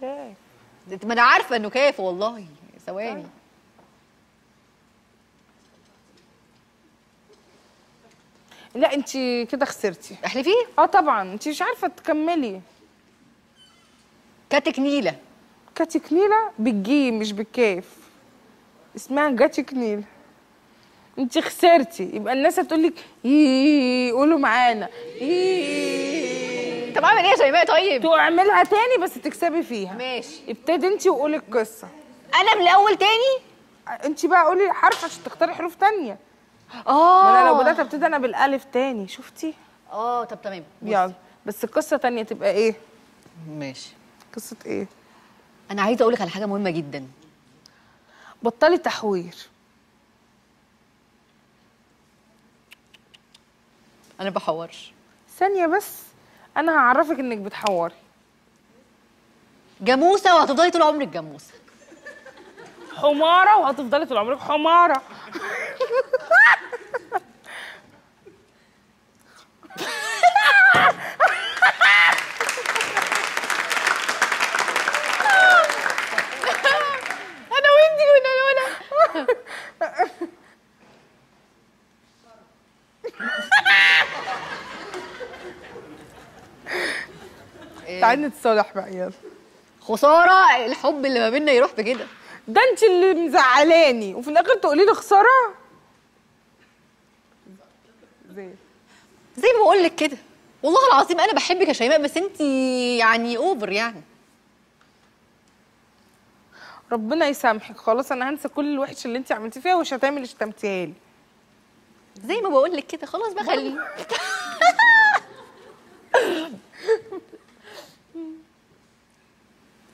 كيف. ما انا عارفه انه كيف والله. ثواني. لا انت كده خسرتي. احلفي؟ اه طبعا انت مش عارفه تكملي. كاتكنيله. كاتكنيله بالجيم مش بالكاف. اسمها جاتكنيله. انت خسرتي، يبقى الناس هتقول لك قولوا معانا. طب اعمل ايه يا شيماء طيب؟ تعملها تاني بس تكسبي فيها. ماشي. ابتدي انت وقولي القصه. انا من الاول تاني؟ انت بقى قولي حرف عشان تختاري حروف تانيه. ما انا لو بدات ابتدي انا بالالف تاني، شفتي؟ طب تمام. يلا بس القصه تانيه تبقى ايه؟ ماشي. قصه ايه؟ انا عايزه اقول لك على حاجه مهمه جدا. بطلي تحوير. انا بحورش. ثانيه بس، انا هعرفك انك بتحوري. جاموسه وهتفضلي طول عمرك جاموسه. حماره وهتفضلي طول عمرك حماره. انا وانتي كنا نقولها. تعالي نتصالح بقى يلا. خساره الحب اللي ما بينا يروح بكده. ده انت اللي مزعلاني وفي الاخر تقولي لي خساره؟ زي ما بقول لك كده، والله العظيم انا بحبك يا شيماء بس انت يعني اوفر يعني. ربنا يسامحك، خلاص انا هنسى كل الوحش اللي انت عملتيه فيها والشتايم اللي شتمتيها لي. زي ما بقول لك كده، خلاص بقى خليه.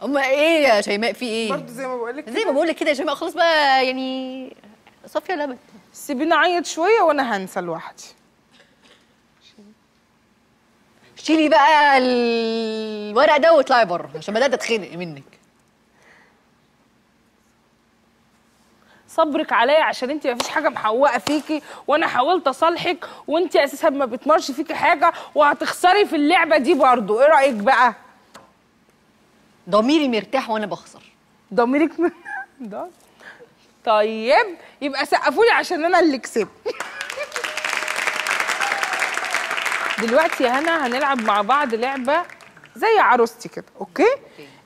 أما إيه يا شيماء في إيه؟ برضه زي ما بقول لك كده. زي ما بقول لك كده يا شيماء، خلاص بقى يعني صافية لبن. سيبيني أعيط شوية وأنا هنسى لوحدي. شيلي بقى الورق ده واطلعي بره عشان بدأت أتخنق منك. صبرك عليا عشان انت مفيش حاجه محوقه فيكي، وانا حاولت اصالحك وانت اساسا ما بتمرش فيكي حاجه، وهتخسري في اللعبه دي برضه. ايه رايك بقى؟ ضميري مرتاح وانا بخسر. ضميرك مرتاح. طيب يبقى سقفولي عشان انا اللي كسبت. دلوقتي يا هنا هنلعب مع بعض لعبه زي عروستي كده، اوكي؟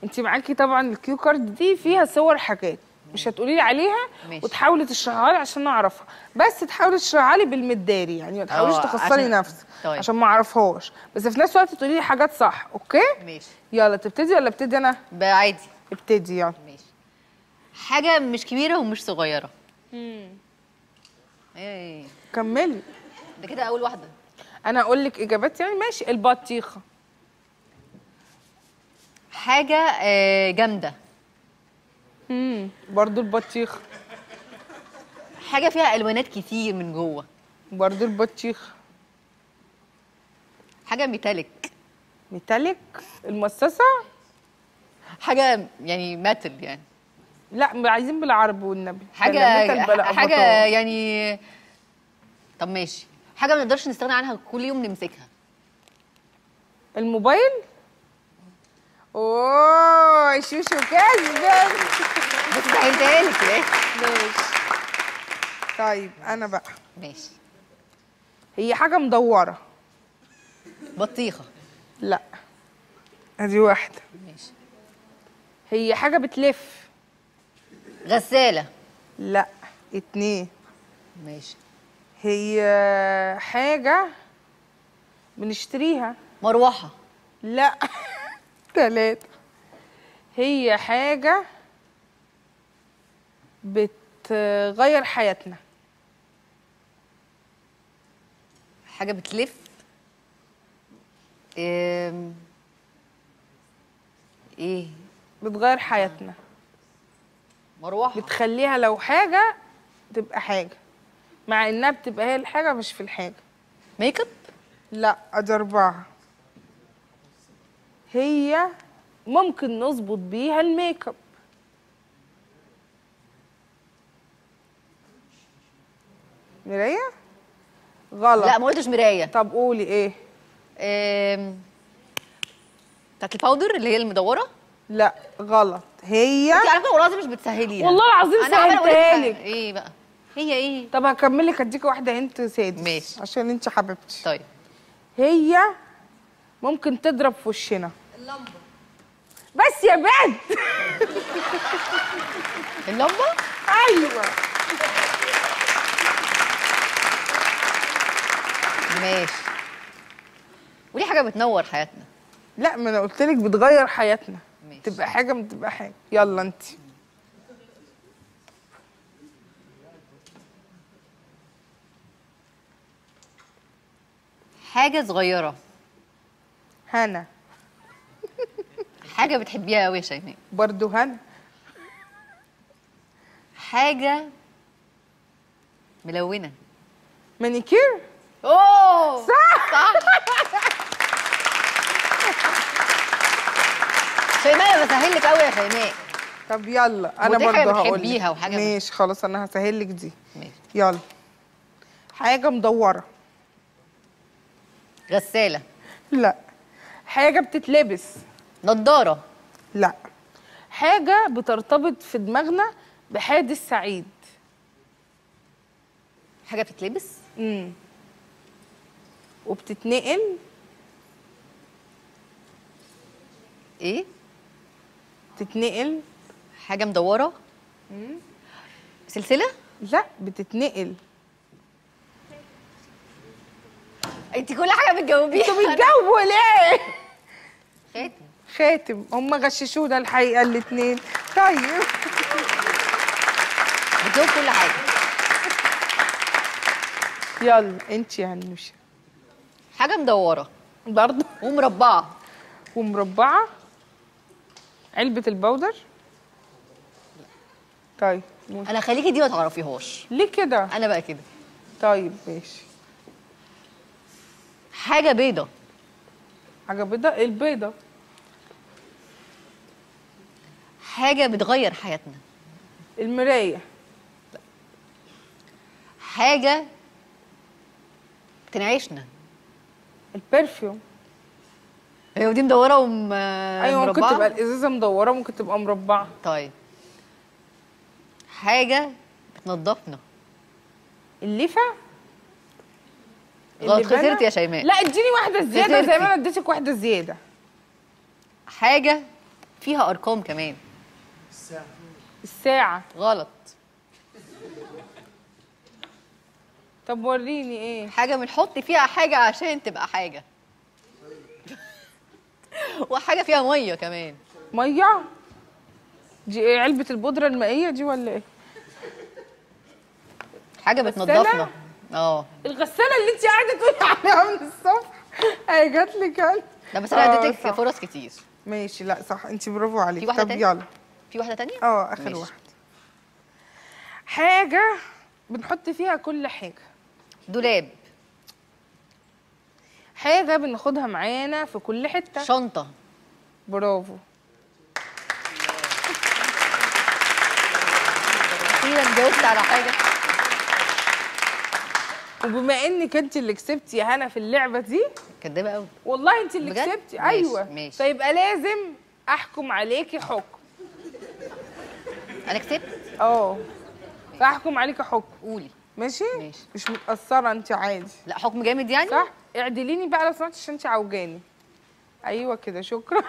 انت معاكي طبعا الكيو كارد دي فيها صور حاجات مش هتقولي لي عليها. ماشي. وتحاولي تشرحها لي عشان اعرفها، بس تحاولي تشرحها لي بالمداري، يعني ما تحاوليش تخسري نفسك عشان ما اعرفهاش، بس في نفس الوقت تقولي لي حاجات صح، اوكي؟ ماشي. يلا تبتدي ولا ابتدي انا؟ عادي ابتدي يلا. ماشي. حاجه مش كبيره ومش صغيره. ايه؟ كملي. ده كده اول واحده. انا اقول لك اجابات يعني؟ ماشي. البطيخه. حاجه جامده. برضه البطيخ. حاجة فيها ألوانات كتير من جوه. برضه البطيخ. حاجة ميتاليك. ميتاليك؟ المصاصة؟ حاجة يعني ماتل يعني. لا عايزين بالعربي والنبي. حاجة يعني. طب ماشي. حاجة ما نقدرش نستغنى عنها كل يوم نمسكها. الموبايل؟ اوه شوشو كذب. بس سهلتها لك ليه؟ ماشي. طيب انا بقى. ماشي. هي حاجه مدوره. بطيخه. لا ادي واحده. ماشي. هي حاجه بتلف. غساله. لا اتنين. ماشي. هي حاجه بنشتريها. مروحه. لا تلاتة. هي حاجة بتغير حياتنا. حاجة بتلف. ايه بتغير حياتنا؟ مروحة. بتخليها لو حاجة تبقى حاجة، مع انها بتبقى هي الحاجة مش في الحاجة. ميك اب؟ لا ادي اربعة. هي ممكن نظبط بيها الميك اب. مرايه؟ غلط. لا ما قلتش مرايه. طب قولي ايه؟ بتاعت الباودر اللي هي المدوره؟ لا غلط. هي انت على فكره والله العظيم مش بتسهليها. والله العظيم سهلتها لك. ايه بقى؟ هي ايه؟ طب هكمل لك، اديكي واحده انت سادس ماشي عشان انت حبيبتي. طيب هي ممكن تضرب في وشنا اللمبه بس يا بنت. اللمبه؟ ايوه ماشي. ودي حاجه بتنور حياتنا. لا ما انا قلت لك بتغير حياتنا ماشي. تبقى حاجه ما تبقى حاجه. يلا انت حاجه صغيره. هنا حاجه بتحبيها قوي يا شيماء. برضه هنا حاجه ملونه. مانيكير. اوه صح صح. شيماء انا بسهل لك قوي يا شيماء. طب يلا انا برضه هقول لك ماشي خلاص انا هسهل لك دي ماشي. يلا حاجه مدوره. غسالة. لا. حاجة بتتلبس. نضارة. لا. حاجة بترتبط في دماغنا بحادث سعيد. حاجة بتتلبس؟ وبتتنقل. ايه؟ بتتنقل. حاجة مدورة؟ سلسلة؟ لا بتتنقل. انت كل حاجه بتجاوبيها. انتوا بتجاوبوا ليه؟ خاتم. خاتم. هم غششونا الحقيقه الاثنين. طيب بتجاوب كل حاجه. يلا انت يا هنوشه. حاجه مدوره برضه ومربعه. ومربعه. علبه البودر. طيب انا خليكي دي ما تعرفيهاش. ليه كده؟ انا بقى كده. طيب ماشي. حاجة بيضة. حاجة بيضة. ايه البيضة؟ حاجة بتغير حياتنا. المراية. لا. حاجة بتنعشنا. البرفيوم. ايوه دي مدورة ومربعة. ايوه ممكن تبقى الإزازة مدورة وممكن تبقى مربعة. طيب حاجة بتنضفنا. الليفة. غلط. خسرت يا شيماء. لا اديني واحدة زيادة زي ما انا اديتك واحدة زيادة. حاجة فيها أرقام كمان. الساعة. الساعة. غلط. طب وريني ايه؟ حاجة بنحط فيها حاجة عشان تبقى حاجة. وحاجة فيها مية كمان. مية؟ دي ايه علبة البودرة المائية دي ولا ايه؟ حاجة بتنضفنا. الغسالة اللي انت قاعدة تقولي عليها من الصبح. هي جات لك انا. لا بس انا اديتك فرص كتير. ماشي لا صح انت برافو عليكي. طب تانية؟ يلا في واحدة تانية؟ اخر ماشي. واحدة. حاجة بنحط فيها كل حاجة. دولاب. حاجة بناخدها معانا في كل حتة. شنطة. برافو. أخيرا جاوبت على حاجة. وبما انك انت اللي كسبتي يا هنا في اللعبه دي. كدابه قوي والله. انت اللي كسبتي. ايوه ماشي. فيبقى لازم احكم عليكي حكم. انا كسبت فاحكم عليكي حكم. قولي. ماشي مش متاثره انت عادي. لا حكم جامد يعني صح. اعدليني بقى لو سمحتي عشان انت عوجاني. ايوه كده شكرا.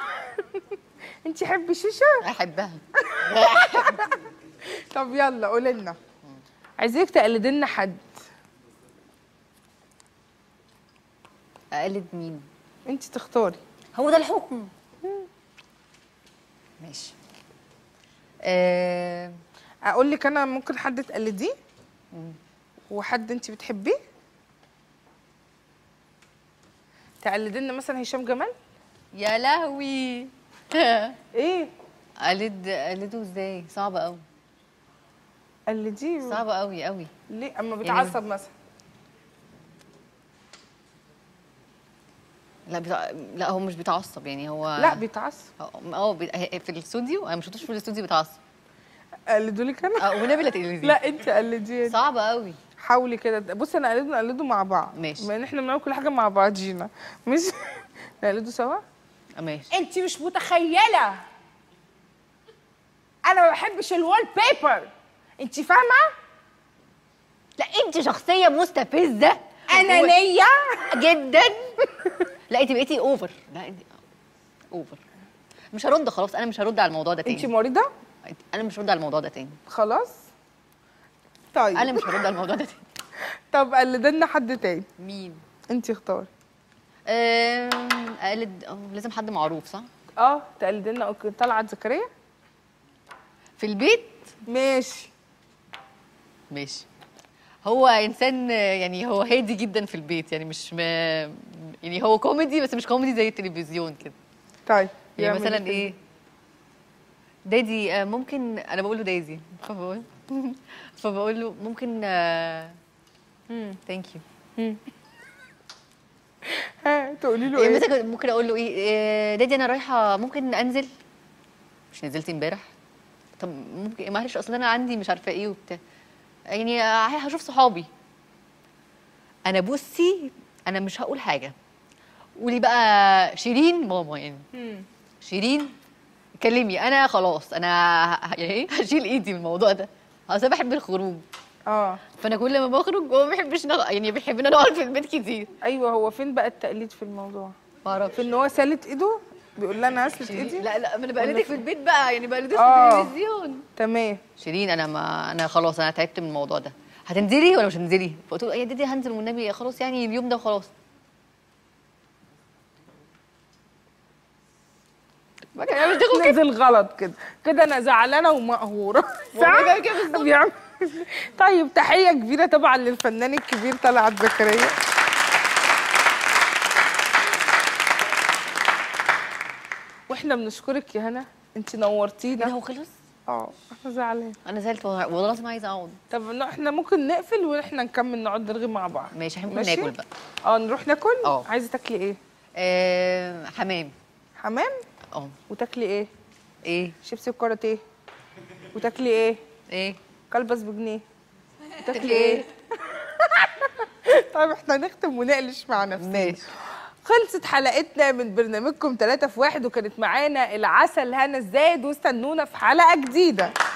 انت حبي الشيشه. احبها. طب يلا قولي لنا. عايزينك تقلدي لنا حد. أقلد مين؟ أنت تختاري. هو ده الحكم. ماشي. أقول لك أنا ممكن حد تقلديه وحد أنت بتحبيه. تقلدي لنا مثلا هشام جمال؟ يا لهوي. إيه؟ أقلده إزاي؟ صعبة أوي. قلديه صعبة أوي أوي. ليه؟ أما بتعصب يعني مثلا. لا لا هو مش بيتعصب يعني. هو لا بيتعصب. في الاستوديو انا ما شفتوش في الاستوديو بيتعصب. قلدوا لك انا؟ والنبي لا تقلديه. لا انت قلديه. صعب قوي. حاولي كده. بصي انا نقلده مع بعض ماشي. بما ان احنا بنعمل كل حاجه مع بعضينا مش نقلده سوا ماشي. انت مش متخيله انا ما بحبش الوول بيبر انت فاهمه؟ لا انت شخصيه مستفزه انانيه جدا. لا انت بقيتي اوفر. لا انت اوفر. مش هرد خلاص، انا مش هرد على الموضوع ده تاني. انت مريضه؟ انا مش هرد على الموضوع ده تاني خلاص. طيب انا مش هرد على الموضوع ده تاني. طب قلد لنا حد تاني. مين؟ انت اختاري. اقلد لازم حد معروف صح؟ اه تقلد لنا. اوكي طلعت زكريا في البيت. ماشي ماشي. هو انسان يعني هو هادي جدا في البيت، يعني مش يعني هو كوميدي بس مش كوميدي زي التلفزيون كده. طيب يعني مثلا ايه؟ دادي ممكن، انا بقول له دايزي فبقول له ممكن ثانك يو. ها تقولي له ايه؟ ممكن اقول له ايه؟ دادي انا رايحه، ممكن انزل؟ مش نزلت امبارح؟ طب ممكن معلش اصل انا عندي مش عارفه ايه وبتاع، يعني هشوف صحابي. انا بصي انا مش هقول حاجه، قولي بقى شيرين ماما يعني. شيرين كلمي، انا خلاص انا يعني ايه هشيل ايدي من الموضوع ده، اصل انا بحب الخروج. فانا كل ما بخرج هو ما بيحبش يعني بيحب ان انا اقعد في البيت كتير. ايوه هو فين بقى التقليد في الموضوع؟ معرفش. في ان هو سالت ايده بيقول لها انا هسلت ايدي. لا لا ما انا بقلدك في البيت بقى، يعني بقلدك في التلفزيون. تمام. شيرين انا ما انا خلاص انا تعبت من الموضوع ده، هتنزلي ولا مش هتنزلي؟ فقلت له يا ديدي هنزل والنبي خلاص يعني اليوم ده وخلاص. نزل غلط كده كده، انا زعلانه ومقهوره صح؟ كده. طيب تحيه كبيره طبعا للفنان الكبير طلعت زكريا. واحنا بنشكرك يا هنا، انت نورتينا. هو خلص؟ احنا زعلانين، انا زعلت والله العظيم، عايزه اقعد. طب احنا ممكن نقفل واحنا نكمل نقعد نرغي مع بعض. ماشي احنا ممكن ناكل بقى. نروح ناكل؟ عايزه تاكلي ايه؟ حمام. حمام؟ وتاكلي ايه؟ ايه؟ شيبسي وكاراتيه. وتاكلي ايه؟ ايه؟ كلبس بجنيه. وتاكلي ايه؟ طيب احنا هنختم ونقلش مع نفسنا. ماشي. خلصت حلقتنا من برنامجكم 3 في 1، وكانت معانا العسل هنا الزايد، واستنونا في حلقة جديدة.